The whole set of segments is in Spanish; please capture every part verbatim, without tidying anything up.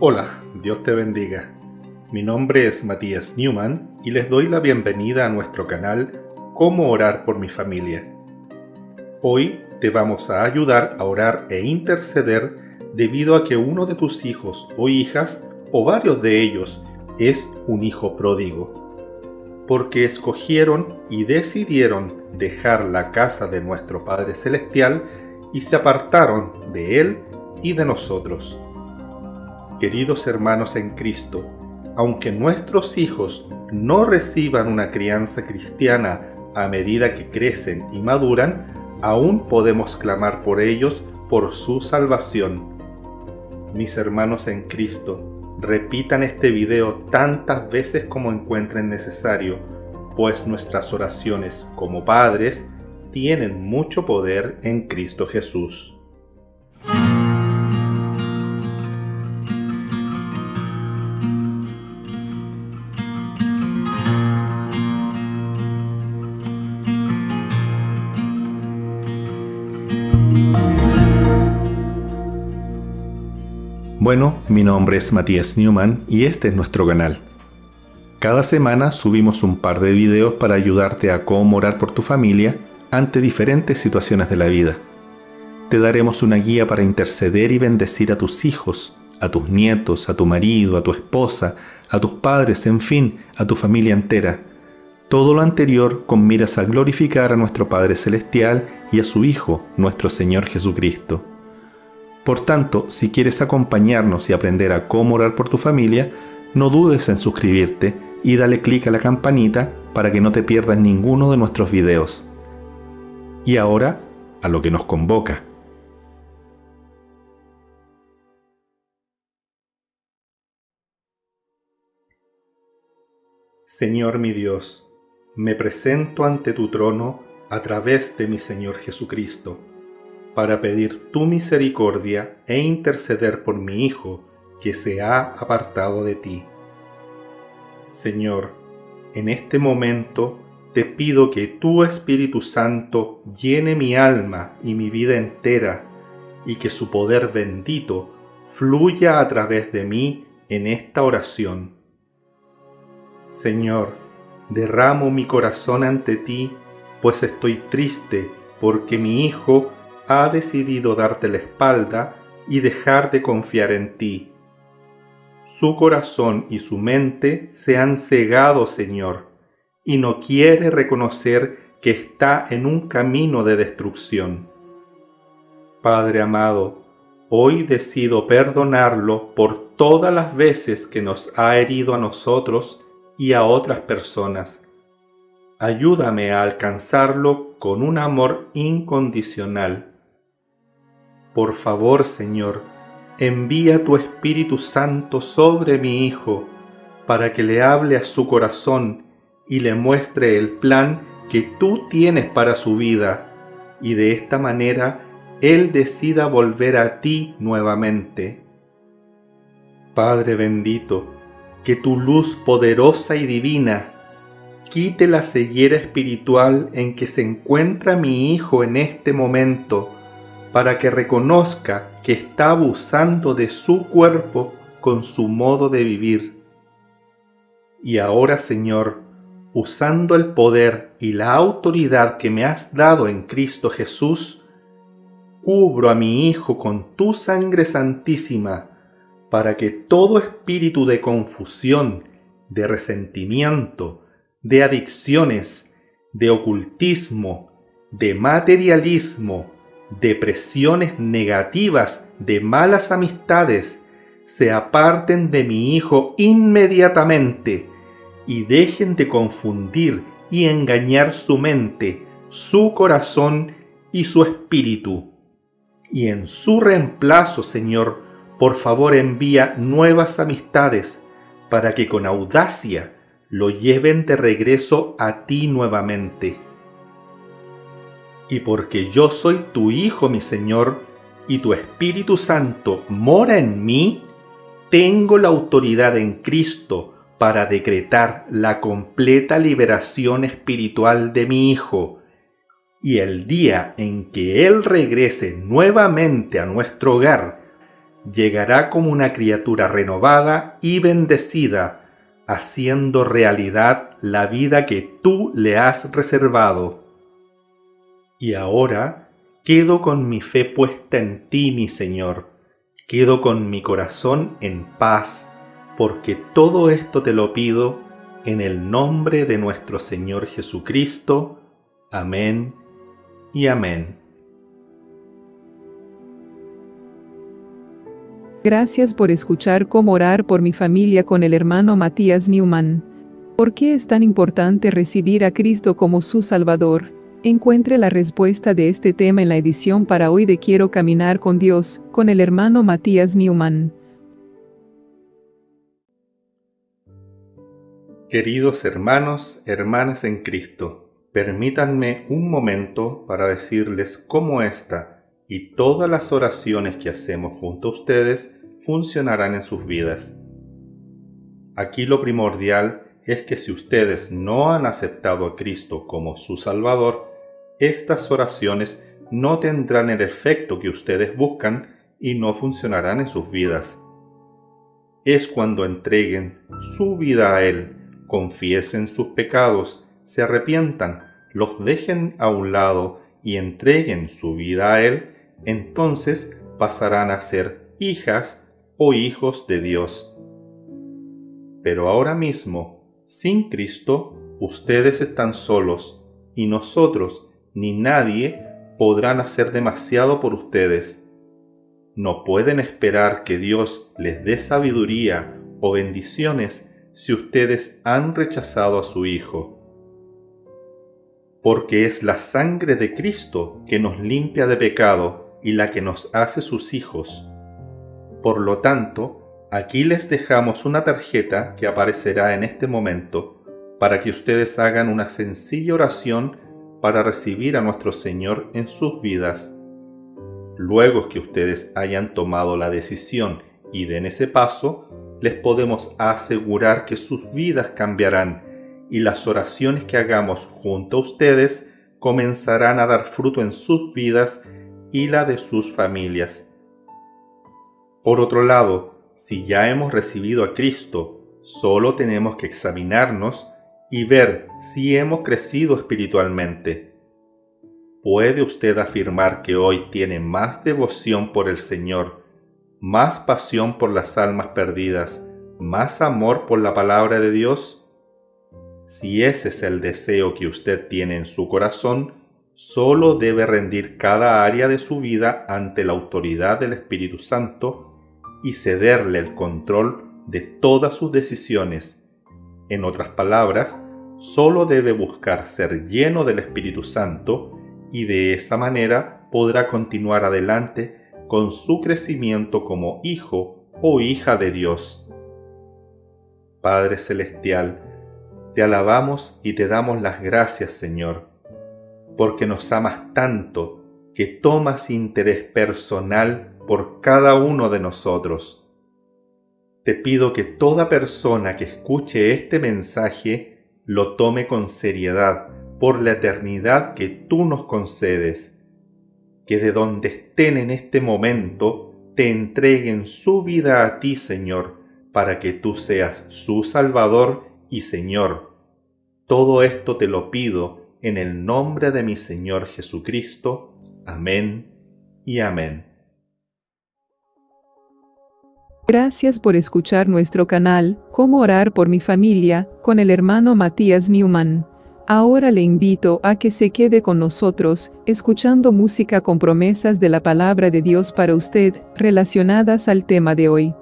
Hola, Dios te bendiga. Mi nombre es Matías Newman y les doy la bienvenida a nuestro canal Cómo orar por mi familia. Hoy te vamos a ayudar a orar e interceder debido a que uno de tus hijos o hijas, o varios de ellos, es un hijo pródigo, porque escogieron y decidieron dejar la casa de nuestro Padre Celestial y se apartaron de Él y de nosotros. Queridos hermanos en Cristo, aunque nuestros hijos no reciban una crianza cristiana a medida que crecen y maduran, aún podemos clamar por ellos por su salvación. Mis hermanos en Cristo, repitan este video tantas veces como encuentren necesario, pues nuestras oraciones como padres tienen mucho poder en Cristo Jesús. Bueno, mi nombre es Matías Newman y este es nuestro canal. Cada semana subimos un par de videos para ayudarte a cómo orar por tu familia ante diferentes situaciones de la vida. Te daremos una guía para interceder y bendecir a tus hijos, a tus nietos, a tu marido, a tu esposa, a tus padres, en fin, a tu familia entera. Todo lo anterior con miras a glorificar a nuestro Padre Celestial y a su Hijo, nuestro Señor Jesucristo. Por tanto, si quieres acompañarnos y aprender a cómo orar por tu familia, no dudes en suscribirte y dale clic a la campanita para que no te pierdas ninguno de nuestros videos. Y ahora, a lo que nos convoca. Señor mi Dios, me presento ante tu trono a través de mi Señor Jesucristo, para pedir tu misericordia e interceder por mi hijo, que se ha apartado de ti. Señor, en este momento te pido que tu Espíritu Santo llene mi alma y mi vida entera, y que su poder bendito fluya a través de mí en esta oración. Señor, derramo mi corazón ante ti, pues estoy triste porque mi hijo ha decidido darte la espalda y dejar de confiar en ti. Su corazón y su mente se han cegado, Señor, y no quiere reconocer que está en un camino de destrucción. Padre amado, hoy decido perdonarlo por todas las veces que nos ha herido a nosotros y a otras personas. Ayúdame a alcanzarlo con un amor incondicional. Por favor, Señor, envía tu Espíritu Santo sobre mi hijo, para que le hable a su corazón y le muestre el plan que tú tienes para su vida, y de esta manera él decida volver a ti nuevamente. Padre bendito, que tu luz poderosa y divina quite la ceguera espiritual en que se encuentra mi hijo en este momento, para que reconozca que está abusando de su cuerpo con su modo de vivir. Y ahora, Señor, usando el poder y la autoridad que me has dado en Cristo Jesús, cubro a mi hijo con tu sangre santísima, para que todo espíritu de confusión, de resentimiento, de adicciones, de ocultismo, de materialismo, de presiones negativas, de malas amistades, se aparten de mi hijo inmediatamente y dejen de confundir y engañar su mente, su corazón y su espíritu. Y en su reemplazo, Señor, por favor envía nuevas amistades para que con audacia lo lleven de regreso a ti nuevamente. Y porque yo soy tu Hijo, mi Señor, y tu Espíritu Santo mora en mí, tengo la autoridad en Cristo para decretar la completa liberación espiritual de mi Hijo. Y el día en que Él regrese nuevamente a nuestro hogar, llegará como una criatura renovada y bendecida, haciendo realidad la vida que tú le has reservado. Y ahora quedo con mi fe puesta en ti, mi Señor. Quedo con mi corazón en paz, porque todo esto te lo pido en el nombre de nuestro Señor Jesucristo. Amén y amén. Gracias por escuchar Cómo orar por mi familia con el hermano Matías Newman. ¿Por qué es tan importante recibir a Cristo como su Salvador? Encuentre la respuesta de este tema en la edición para hoy de Quiero Caminar con Dios, con el hermano Matías Newman. Queridos hermanos, hermanas en Cristo, permítanme un momento para decirles cómo esta y todas las oraciones que hacemos junto a ustedes funcionarán en sus vidas. Aquí lo primordial es que si ustedes no han aceptado a Cristo como su Salvador, estas oraciones no tendrán el efecto que ustedes buscan y no funcionarán en sus vidas. Es cuando entreguen su vida a Él, confiesen sus pecados, se arrepientan, los dejen a un lado y entreguen su vida a Él, entonces pasarán a ser hijas o hijos de Dios. Pero ahora mismo, sin Cristo, ustedes están solos, y nosotros ni nadie podrán hacer demasiado por ustedes. No pueden esperar que Dios les dé sabiduría o bendiciones si ustedes han rechazado a su Hijo. Porque es la sangre de Cristo que nos limpia de pecado y la que nos hace sus hijos. Por lo tanto, aquí les dejamos una tarjeta que aparecerá en este momento para que ustedes hagan una sencilla oración para recibir a nuestro Señor en sus vidas. Luego que ustedes hayan tomado la decisión y den ese paso, les podemos asegurar que sus vidas cambiarán y las oraciones que hagamos junto a ustedes comenzarán a dar fruto en sus vidas y la de sus familias. Por otro lado, si ya hemos recibido a Cristo, solo tenemos que examinarnos y ver si hemos crecido espiritualmente. ¿Puede usted afirmar que hoy tiene más devoción por el Señor, más pasión por las almas perdidas, más amor por la palabra de Dios? Si ese es el deseo que usted tiene en su corazón, solo debe rendir cada área de su vida ante la autoridad del Espíritu Santo y cederle el control de todas sus decisiones. En otras palabras, solo debe buscar ser lleno del Espíritu Santo y de esa manera podrá continuar adelante con su crecimiento como hijo o hija de Dios. Padre Celestial, te alabamos y te damos las gracias, Señor, porque nos amas tanto que tomas interés personal por cada uno de nosotros. Te pido que toda persona que escuche este mensaje lo tome con seriedad por la eternidad que tú nos concedes, que de donde estén en este momento te entreguen su vida a ti, Señor, para que tú seas su Salvador y Señor. Todo esto te lo pido en el nombre de mi Señor Jesucristo. Amén y amén. Gracias por escuchar nuestro canal, Cómo orar por mi familia, con el hermano Matías Newman. Ahora le invito a que se quede con nosotros, escuchando música con promesas de la palabra de Dios para usted, relacionadas al tema de hoy.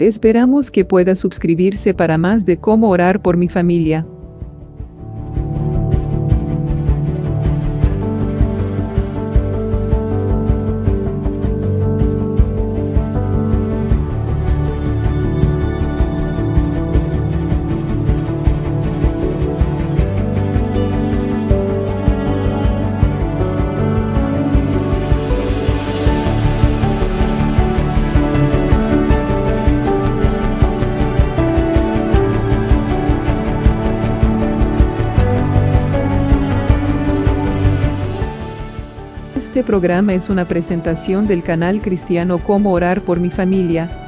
Esperamos que pueda suscribirse para más de Cómo orar por mi familia. Este programa es una presentación del canal cristiano Cómo orar por mi familia.